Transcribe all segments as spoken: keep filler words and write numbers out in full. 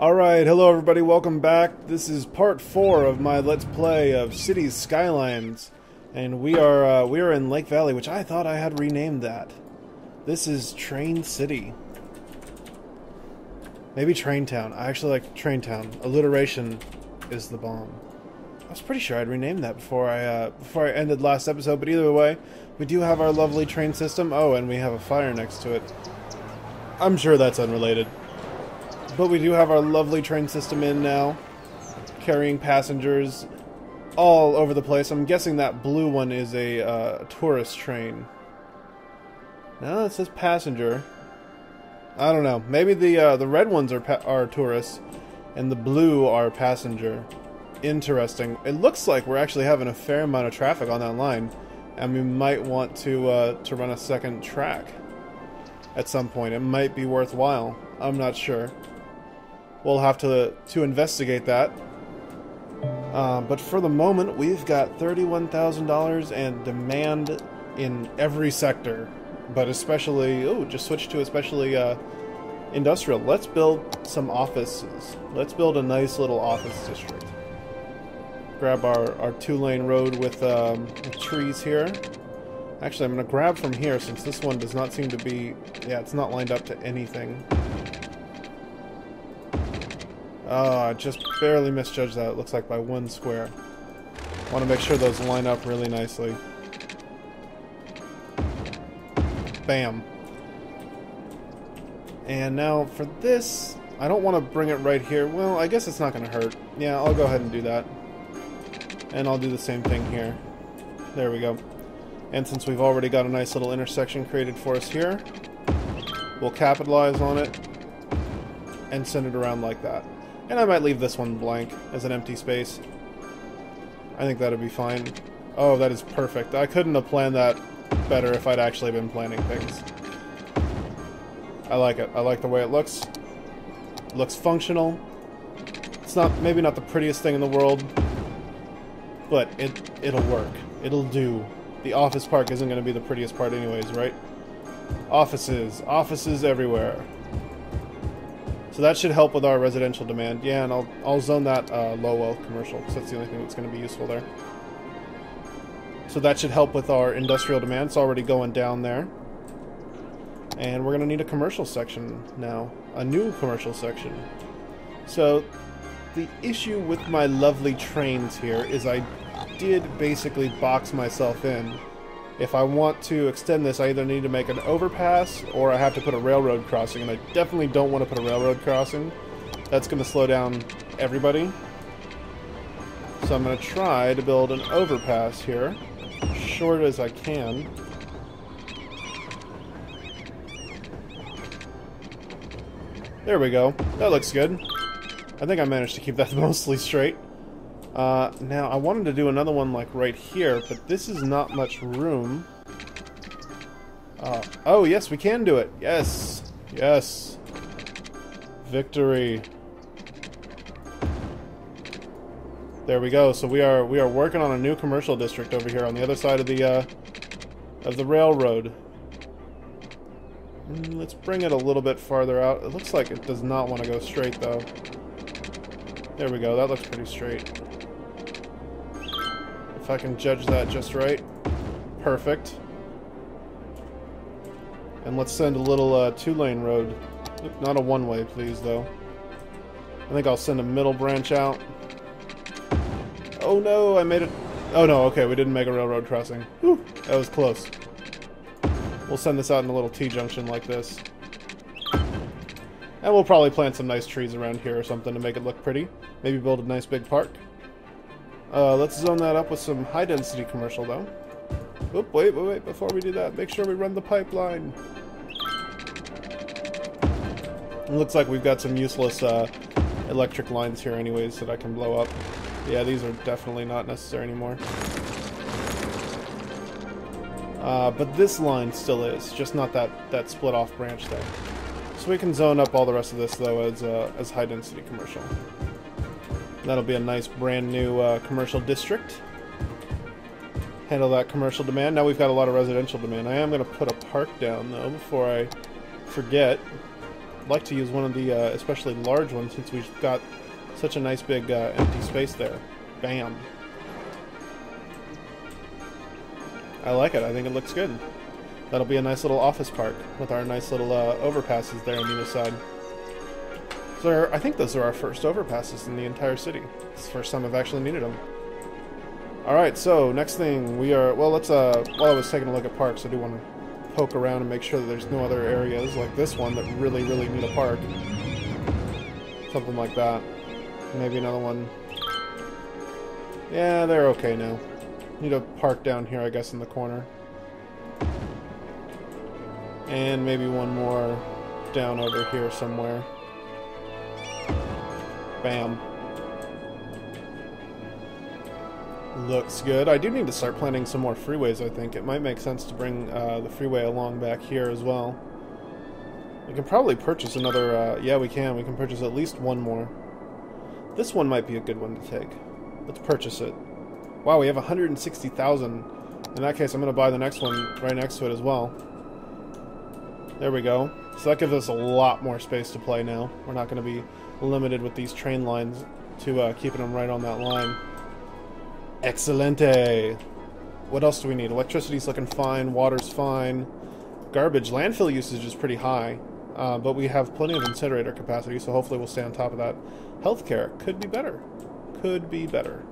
Alright, hello everybody, welcome back. This is part four of my Let's Play of Cities Skylines. And we are uh, we are in Lake Valley, which I thought I had renamed that. This is Train City. Maybe Train Town. I actually like Train Town. Alliteration is the bomb. I was pretty sure I'd renamed that before I, uh, before I ended last episode, but either way, we do have our lovely train system. Oh, and we have a fire next to it. I'm sure that's unrelated. But we do have our lovely train system in now, carrying passengers all over the place. I'm guessing that blue one is a uh, tourist train. Now it says passenger. I don't know. Maybe the uh, the red ones are pa are tourists, and the blue are passenger. Interesting. It looks like we're actually having a fair amount of traffic on that line, and we might want to uh, to run a second track at some point. It might be worthwhile. I'm not sure. We'll have to to investigate that. Uh, but for the moment, we've got thirty-one thousand dollars and demand in every sector, but especially oh, just switched to especially uh, industrial. Let's build some offices. Let's build a nice little office district. Grab our our two-lane road with um, trees here. Actually, I'm gonna grab from here since this one does not seem to be. Yeah, it's not lined up to anything. Ah, uh, just barely misjudged that, it looks like, by one square. Want to make sure those line up really nicely. Bam. And now for this, I don't want to bring it right here. Well, I guess it's not going to hurt. Yeah, I'll go ahead and do that. And I'll do the same thing here. There we go. And since we've already got a nice little intersection created for us here, we'll capitalize on it and send it around like that. And I might leave this one blank as an empty space. I think that'd be fine. Oh, that is perfect. I couldn't have planned that better if I'd actually been planning things. I like it. I like the way it looks. It looks functional. It's not maybe not the prettiest thing in the world, but it it'll work. It'll do. The office park isn't going to be the prettiest part anyways, right? Offices. Offices everywhere. So that should help with our residential demand. Yeah, and I'll, I'll zone that uh, low-wealth commercial, because that's the only thing that's going to be useful there. So that should help with our industrial demand. It's already going down there. And we're going to need a commercial section now. A new commercial section. So the issue with my lovely trains here is I did basically box myself in. If I want to extend this, I either need to make an overpass or I have to put a railroad crossing, and I definitely don't want to put a railroad crossing. That's going to slow down everybody. So I'm going to try to build an overpass here, short as I can. There we go. That looks good. I think I managed to keep that mostly straight. Uh, now, I wanted to do another one, like, right here, but this is not much room. Uh, oh, yes, we can do it! Yes! Yes! Victory! There we go, so we are we are working on a new commercial district over here on the other side of the, uh, of the railroad. Mm, let's bring it a little bit farther out. It looks like it does not want to go straight, though. There we go, that looks pretty straight. If I can judge that just right. Perfect. And let's send a little uh, two-lane road. Not a one-way, please, though. I think I'll send a middle branch out. Oh, no, I made it. Oh, no, okay, we didn't make a railroad crossing. Whew, that was close. We'll send this out in a little T-junction like this. And we'll probably plant some nice trees around here or something to make it look pretty. Maybe build a nice big park. Uh, let's zone that up with some high-density commercial, though. Oop, wait, wait, wait, before we do that, make sure we run the pipeline. It looks like we've got some useless uh, electric lines here anyways that I can blow up. Yeah, these are definitely not necessary anymore. Uh, but this line still is, just not that, that split-off branch there. So we can zone up all the rest of this, though, as, uh, as high-density commercial. That'll be a nice brand new uh, commercial district. Handle that commercial demand. Now we've got a lot of residential demand. I am going to put a park down, though, before I forget. like to use one of the uh, especially large ones since we've got such a nice big uh, empty space there. Bam. I like it. I think it looks good. That'll be a nice little office park with our nice little uh, overpasses there on the other side. So there are, I think those are our first overpasses in the entire city. It's the first time I've actually needed them. Alright, so next thing we are... Well, let's... Uh, while I was taking a look at parks, I do want to poke around and make sure that there's no other areas like this one that really, really need a park. Something like that. Maybe another one. Yeah, they're okay now. Need a park down here, I guess, in the corner. And maybe one more down over here somewhere. Bam. Looks good. I do need to start planning some more freeways, I think. It might make sense to bring uh, the freeway along back here as well. We can probably purchase another... Uh, yeah, we can. We can purchase at least one more. This one might be a good one to take. Let's purchase it. Wow, we have one hundred sixty thousand. In that case, I'm going to buy the next one right next to it as well. There we go. So that gives us a lot more space to play now. We're not going to be limited with these train lines to uh, keeping them right on that line. Excelente! What else do we need? Electricity's looking fine, water's fine. Garbage, landfill usage is pretty high, uh, but we have plenty of incinerator capacity, so hopefully we'll stay on top of that. Healthcare could be better. Could be better.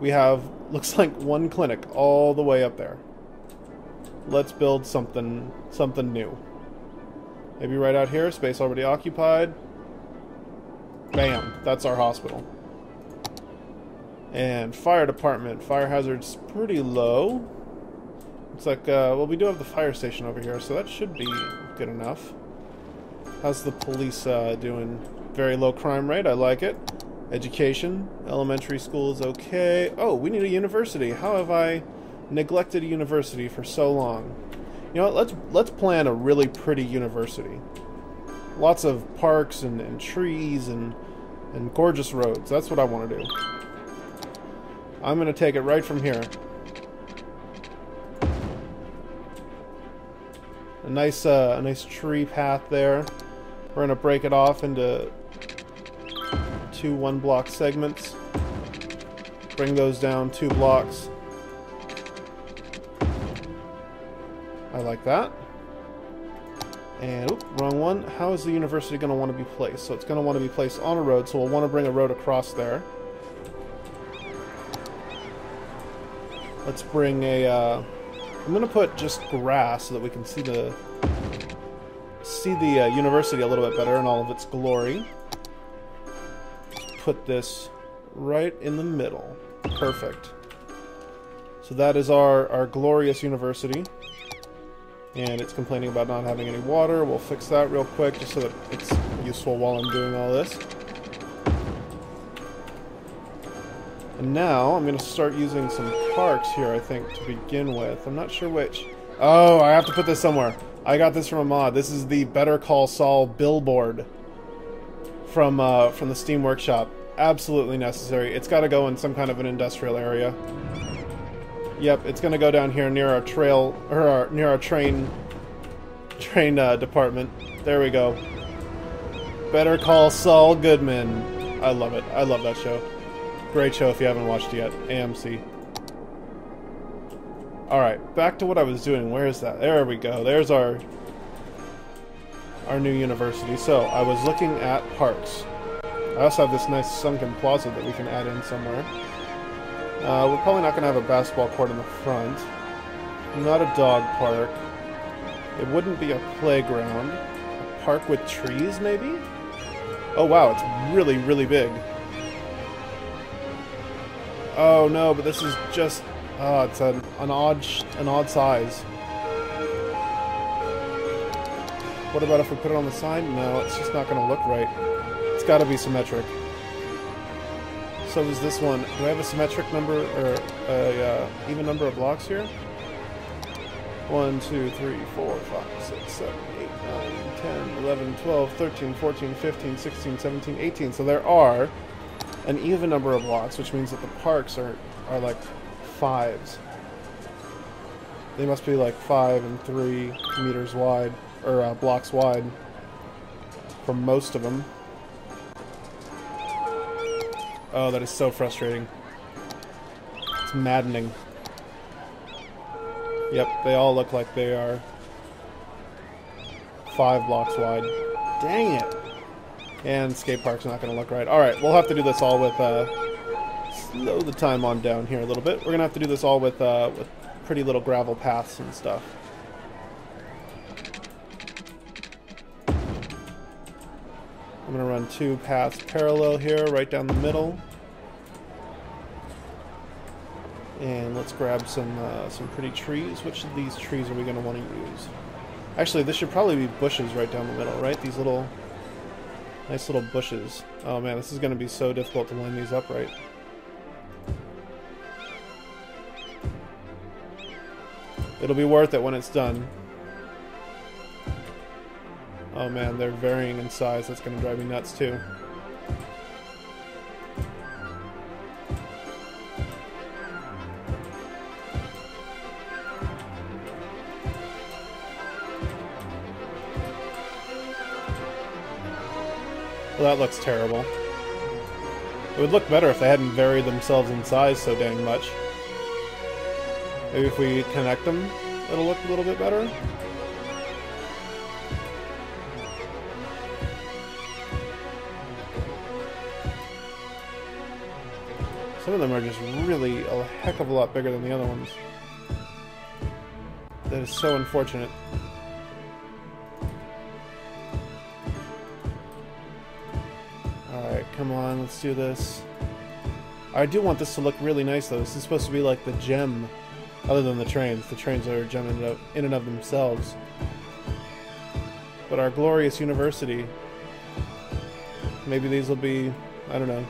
We have, looks like, one clinic all the way up there. Let's build something something new. Maybe right out here, space already occupied. Bam, that's our hospital. And fire department, fire hazard's pretty low. It's like, uh, well, we do have the fire station over here, so that should be good enough. How's the police uh, doing? Very low crime rate, I like it. Education, elementary school is okay. Oh, we need a university. How have I neglected a university for so long? You know what, let's let's plan a really pretty university. Lots of parks and, and trees and and gorgeous roads. That's what I want to do. I'm gonna take it right from here. A nice uh, a nice tree path there. We're gonna break it off into two one block segments. Bring those down two blocks. I like that. And, oop, wrong one. How is the university going to want to be placed? So it's going to want to be placed on a road, so we'll want to bring a road across there. Let's bring a, uh... I'm going to put just grass so that we can see the... see the uh, university a little bit better in all of its glory. Let's put this right in the middle. Perfect. So that is our, our glorious university. And it's complaining about not having any water. We'll fix that real quick just so that it's useful while I'm doing all this. And now I'm going to start using some parks here, I think, to begin with. I'm not sure which. Oh, I have to put this somewhere. I got this from a mod. This is the Better Call Saul billboard from, uh, from the Steam Workshop. Absolutely necessary. It's got to go in some kind of an industrial area. Yep, it's gonna go down here near our trail, or our, near our train, train uh, department. There we go. Better Call Saul Goodman. I love it. I love that show. Great show if you haven't watched it yet. A M C. Alright, back to what I was doing. Where is that? There we go. There's our, our new university. So, I was looking at parks. I also have this nice sunken plaza that we can add in somewhere. Uh, we're probably not going to have a basketball court in the front. Not a dog park. It wouldn't be a playground. A park with trees, maybe? Oh, wow, it's really, really big. Oh, no, but this is just... Uh, it's an, an, odd sh an odd size. What about if we put it on the side? No, it's just not going to look right. It's got to be symmetric. So is this one. Do I have a symmetric number, or a uh, even number of blocks here? one, two, three, four, five, six, seven, eight, nine, ten, eleven, twelve, thirteen, fourteen, fifteen, sixteen, seventeen, eighteen. So there are an even number of blocks, which means that the parks are, are like fives. They must be like five and three meters wide, or uh, blocks wide. for most of them. Oh, that is so frustrating. It's maddening. Yep, they all look like they are five blocks wide. Dang it! And skate park's not going to look right. Alright, we'll have to do this all with, uh, slow the time on down here a little bit. We're going to have to do this all with, uh, with pretty little gravel paths and stuff. I'm going to run two paths parallel here, right down the middle. And let's grab some, uh, some pretty trees. Which of these trees are we going to want to use? Actually, this should probably be bushes right down the middle, right? These little... nice little bushes. Oh man, this is going to be so difficult to line these up right. It'll be worth it when it's done. Oh man, they're varying in size. That's going to drive me nuts too. Well, that looks terrible. It would look better if they hadn't varied themselves in size so dang much. Maybe if we connect them, it'll look a little bit better. Some of them are just really a heck of a lot bigger than the other ones. That is so unfortunate. Come on, let's do this. I do want this to look really nice, though. This is supposed to be like the gem, other than the trains. The trains are a gem in and of themselves. But our glorious university. Maybe these will be, I don't know,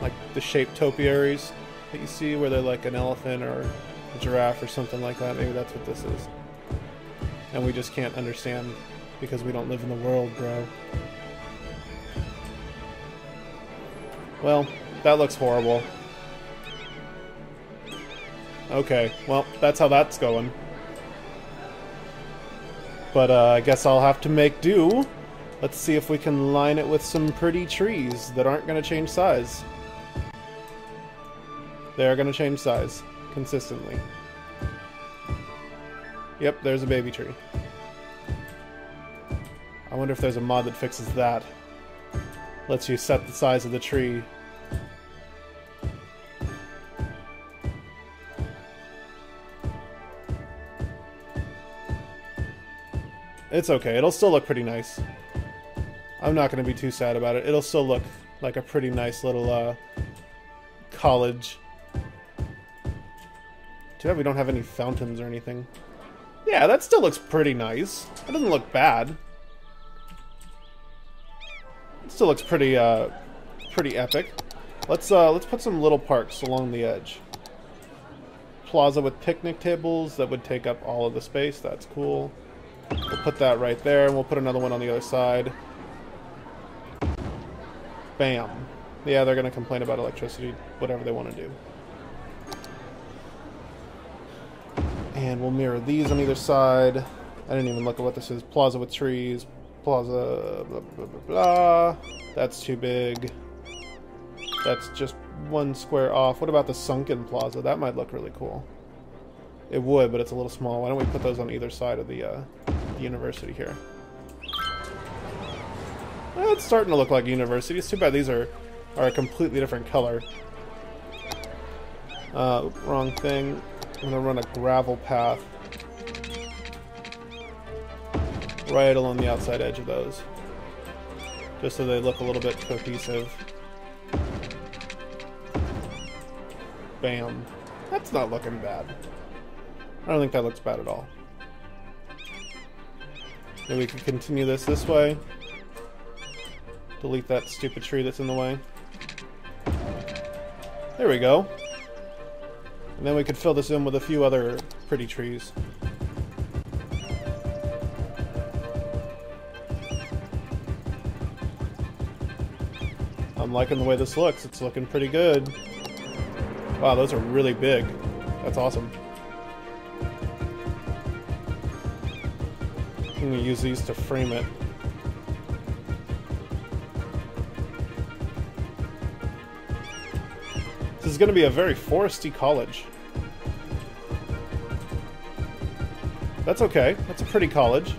like the shaped topiaries that you see, where they're like an elephant or a giraffe or something like that. Maybe that's what this is. And we just can't understand because we don't live in the world, bro. Well, that looks horrible. Okay, well, that's how that's going. But uh, I guess I'll have to make do. Let's see if we can line it with some pretty trees that aren't going to change size. They're going to change size consistently. Yep, there's a baby tree. I wonder if there's a mod that fixes that. Lets you set the size of the tree. It's okay, it'll still look pretty nice. I'm not going to be too sad about it. It'll still look like a pretty nice little uh, college. Too bad we don't have any fountains or anything. Yeah, that still looks pretty nice. It doesn't look bad. Still looks pretty, uh, pretty epic. Let's uh, let's put some little parks along the edge. Plaza with picnic tables that would take up all of the space. That's cool. We'll put that right there, and we'll put another one on the other side. Bam. Yeah, they're gonna complain about electricity, whatever they want to do. And we'll mirror these on either side. I didn't even look at what this is. Plaza with trees. Plaza, blah, blah, blah, blah. That's too big. That's just one square off. What about the sunken plaza? That might look really cool. It would, but it's a little small. Why don't we put those on either side of the, uh, the university here? Well, it's starting to look like a university. It's too bad these are, are a completely different color. Uh, wrong thing. I'm gonna run a gravel path right along the outside edge of those, just so they look a little bit cohesive. Bam. That's not looking bad. I don't think that looks bad at all. Then we can continue this this way. Delete that stupid tree that's in the way. There we go. And then we could fill this in with a few other pretty trees. I'm liking the way this looks. It's looking pretty good. Wow, those are really big. That's awesome. I'm gonna use these to frame it. This is going to be a very foresty college. That's okay. That's a pretty college.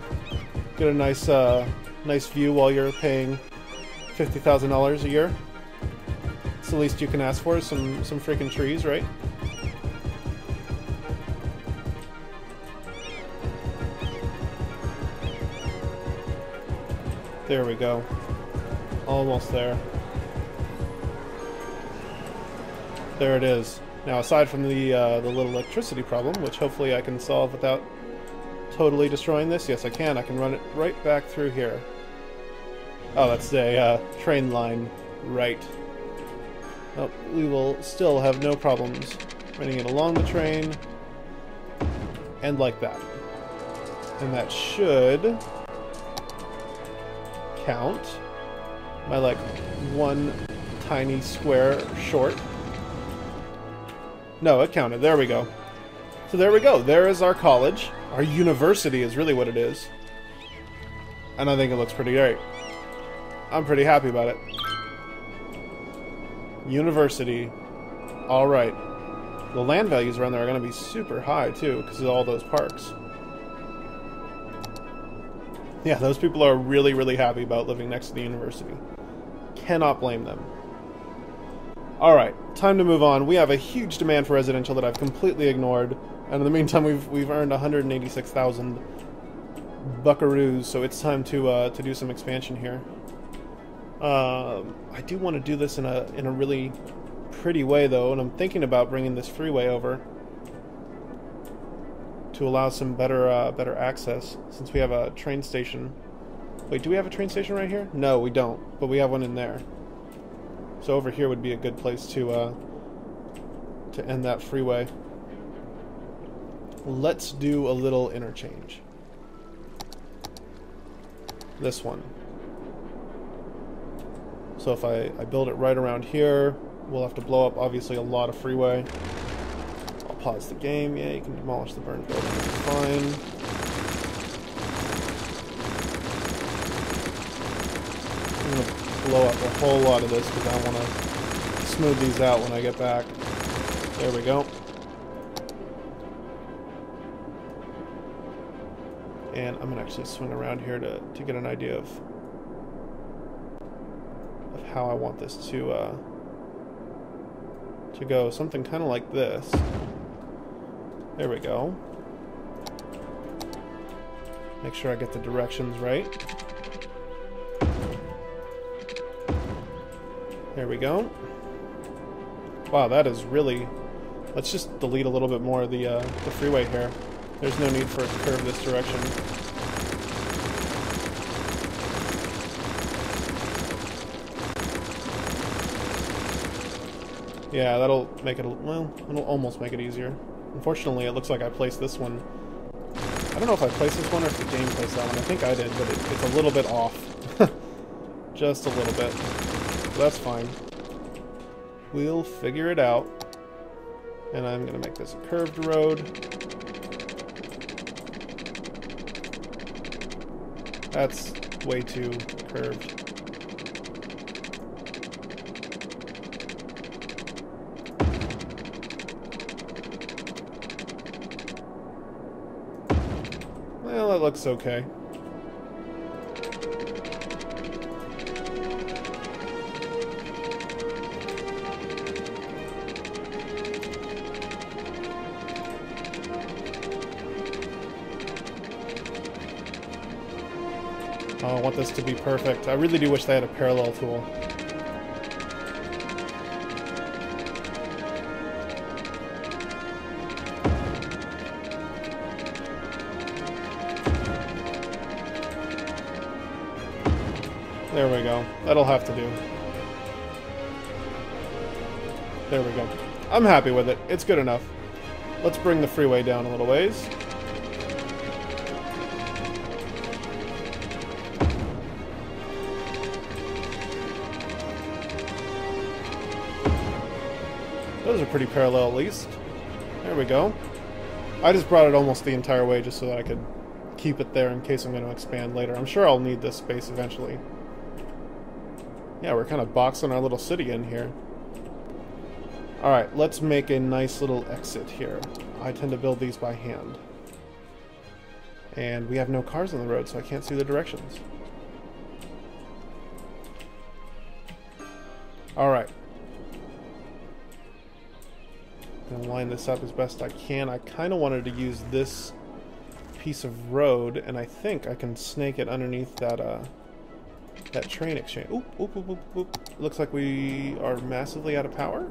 Get a nice, uh, nice view while you're paying fifty thousand dollars a year. It's the least you can ask for, some, some freaking trees, right? There we go. Almost there. There it is. Now, aside from the uh, the little electricity problem, which hopefully I can solve without totally destroying this. Yes, I can. I can run it right back through here. Oh, that's a uh, train line right. Oh, we will still have no problems running it along the train. And like that. And that should count my, like, one tiny square short. No, it counted. There we go. So there we go. There is our college. Our university is really what it is. And I think it looks pretty great. I'm pretty happy about it. University. All right. The land values around there are going to be super high, too, because of all those parks. Yeah, those people are really, really happy about living next to the university. Cannot blame them. Alright, time to move on. We have a huge demand for residential that I've completely ignored. And in the meantime, we've, we've earned one hundred eighty-six thousand buckaroos, so it's time to, uh, to do some expansion here. Um, I do want to do this in a, in a really pretty way, though, and I'm thinking about bringing this freeway over to allow some better uh, better access, since we have a train station. Wait, do we have a train station right here? No, we don't, but we have one in there. So over here would be a good place to, uh, to end that freeway. Let's do a little interchange. This one. So if I, I build it right around here, we'll have to blow up, obviously, a lot of freeway. Pause the game. Yeah, you can demolish the burned building. It's fine. I'm gonna blow up a whole lot of this because I want to smooth these out when I get back. There we go. And I'm gonna actually swing around here to to get an idea of of how I want this to uh, to go. Something kind of like this. There we go. Make sure I get the directions right. There we go. Wow, that is really... Let's just delete a little bit more of the, uh, the freeway here. There's no need for it to curve this direction. Yeah, that'll make it... Well, it'll almost make it easier. Unfortunately, it looks like I placed this one. I don't know if I placed this one or if the game placed that one. I think I did, but it, it's a little bit off. Just a little bit. That's fine. We'll figure it out. And I'm going to make this a curved road. That's way too curved. Well, it looks okay. Oh, I want this to be perfect. I really do wish they had a parallel tool. There we go. That'll have to do. There we go. I'm happy with it. It's good enough. Let's bring the freeway down a little ways. Those are pretty parallel, at least. There we go. I just brought it almost the entire way just so that I could keep it there in case I'm going to expand later. I'm sure I'll need this space eventually. Yeah, we're kind of boxing our little city in here. Alright, let's make a nice little exit here. I tend to build these by hand. And we have no cars on the road, so I can't see the directions. Alright. I'm going to line this up as best I can. I kind of wanted to use this piece of road, and I think I can snake it underneath that uh, that train exchange. Oop, oop, oop, oop, oop. Looks like we are massively out of power.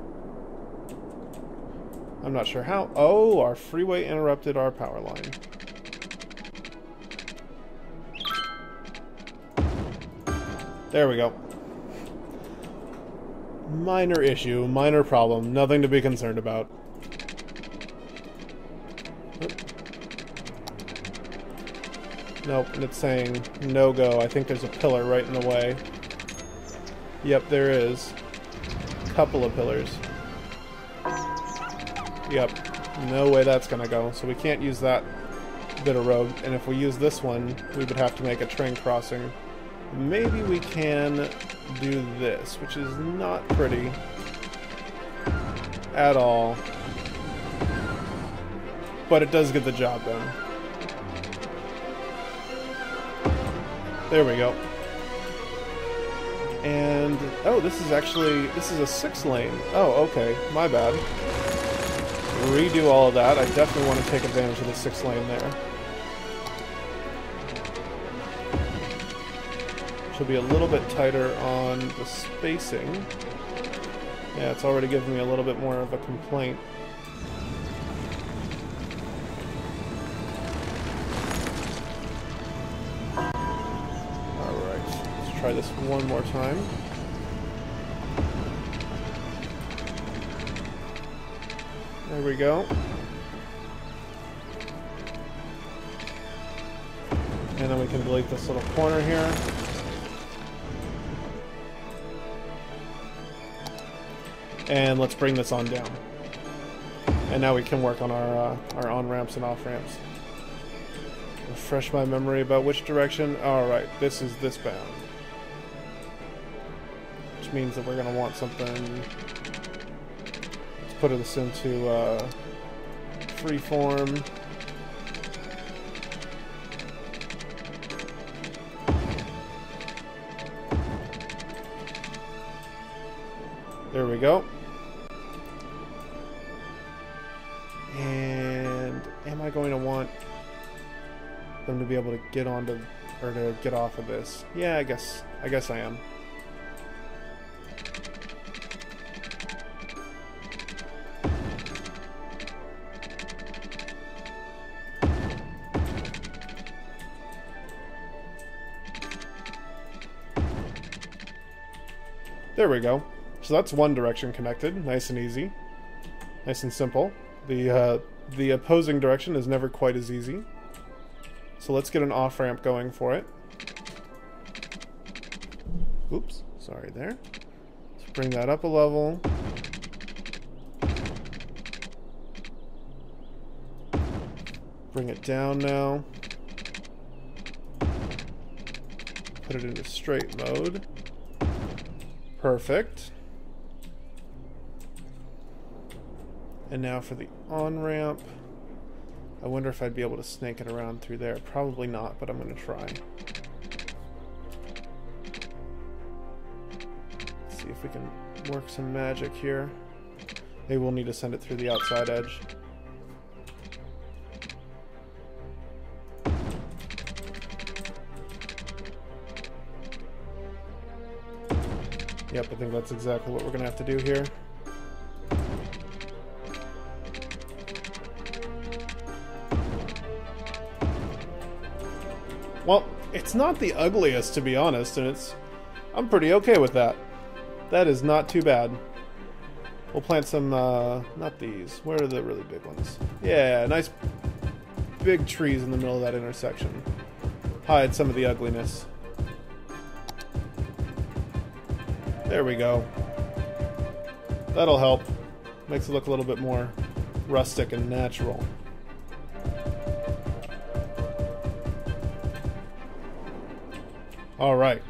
I'm not sure how. Oh, our freeway interrupted our power line. There we go. Minor issue, minor problem, nothing to be concerned about. Nope, and it's saying no go. I think there's a pillar right in the way. Yep, there is. Couple of pillars. Yep, no way that's gonna go. So we can't use that bit of road, and if we use this one, we would have to make a train crossing. Maybe we can do this, which is not pretty at all, but it does get the job done. There we go. And oh, this is actually, this is a six lane. Oh, okay, my bad. Redo all of that. I definitely want to take advantage of the six lane there. Should be a little bit tighter on the spacing. Yeah, it's already giving me a little bit more of a complaint. Alright, let's try this one more time. There we go. And then we can delete this little corner here. And let's bring this on down. And now we can work on our, uh, our on-ramps and off-ramps. Refresh my memory about which direction. Alright, this is this bound. Which means that we're going to want something... Let's put this into uh, freeform. There we go. And am I going to want them to be able to get onto or to get off of this? Yeah, I guess I guess I am. There we go. So that's one direction connected, nice and easy, nice and simple. The uh, the opposing direction is never quite as easy. So let's get an off-ramp going for it. Oops, sorry there. Let's bring that up a level. Bring it down now. Put it into straight mode. Perfect. And now for the on-ramp. I wonder if I'd be able to snake it around through there. Probably not, but I'm going to try. Let's see if we can work some magic here. Maybe we'll need to send it through the outside edge. Yep, I think that's exactly what we're going to have to do here. Well, it's not the ugliest, to be honest, and it's I'm pretty okay with that. That is not too bad. We'll plant some, uh, not these. Where are the really big ones? Yeah, nice big trees in the middle of that intersection. Hide some of the ugliness. There we go. That'll help. Makes it look a little bit more rustic and natural. Alright.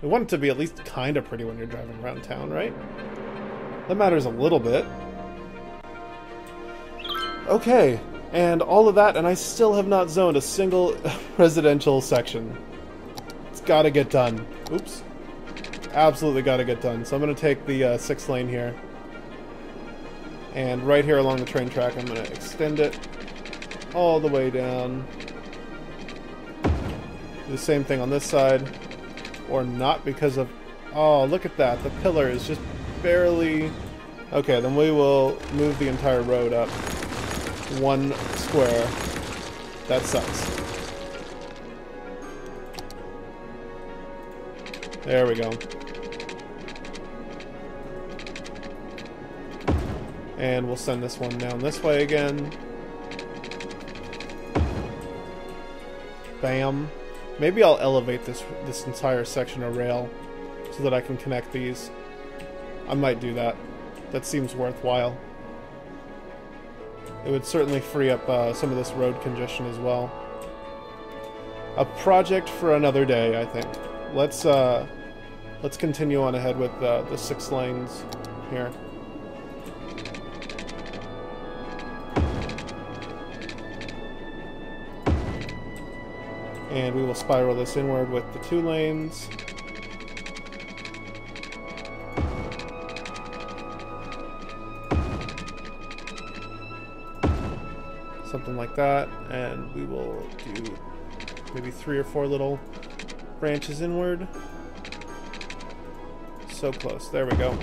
We want it to be at least kind of pretty when you're driving around town, right? That matters a little bit. Okay, and all of that, and I still have not zoned a single residential section. It's gotta get done. Oops. Absolutely gotta get done. So I'm gonna take the uh, sixth lane here. And right here along the train track, I'm gonna extend it all the way down. Do the same thing on this side. Or not, because of... Oh, look at that. The pillar is just barely... Okay, then we will move the entire road up one square. That sucks. There we go. And we'll send this one down this way again. Bam. Maybe I'll elevate this this entire section of rail so that I can connect these. I might do that. That seems worthwhile. It would certainly free up uh, some of this road congestion as well. A project for another day, I think. Let's uh, let's continue on ahead with uh, the six lanes here. And we will spiral this inward with the two lanes. Something like that. And we will do maybe three or four little branches inward. So close. There we go.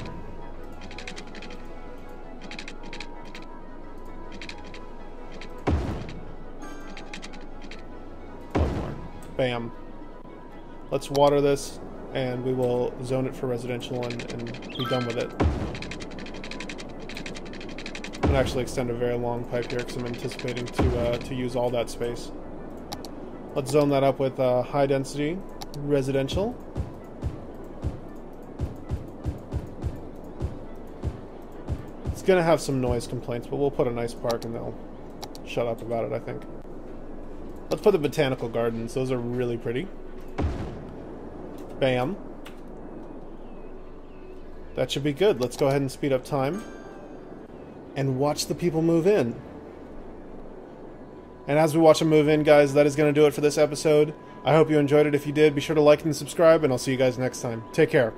Bam. Let's water this, and we will zone it for residential and, and be done with it. I'm going to actually extend a very long pipe here because I'm anticipating to, uh, to use all that space. Let's zone that up with uh, high-density residential. It's going to have some noise complaints, but we'll put a nice park and they'll shut up about it, I think. Let's put the botanical gardens. Those are really pretty. Bam. That should be good. Let's go ahead and speed up time. And watch the people move in. And as we watch them move in, guys, that is going to do it for this episode. I hope you enjoyed it. If you did, be sure to like and subscribe, and I'll see you guys next time. Take care.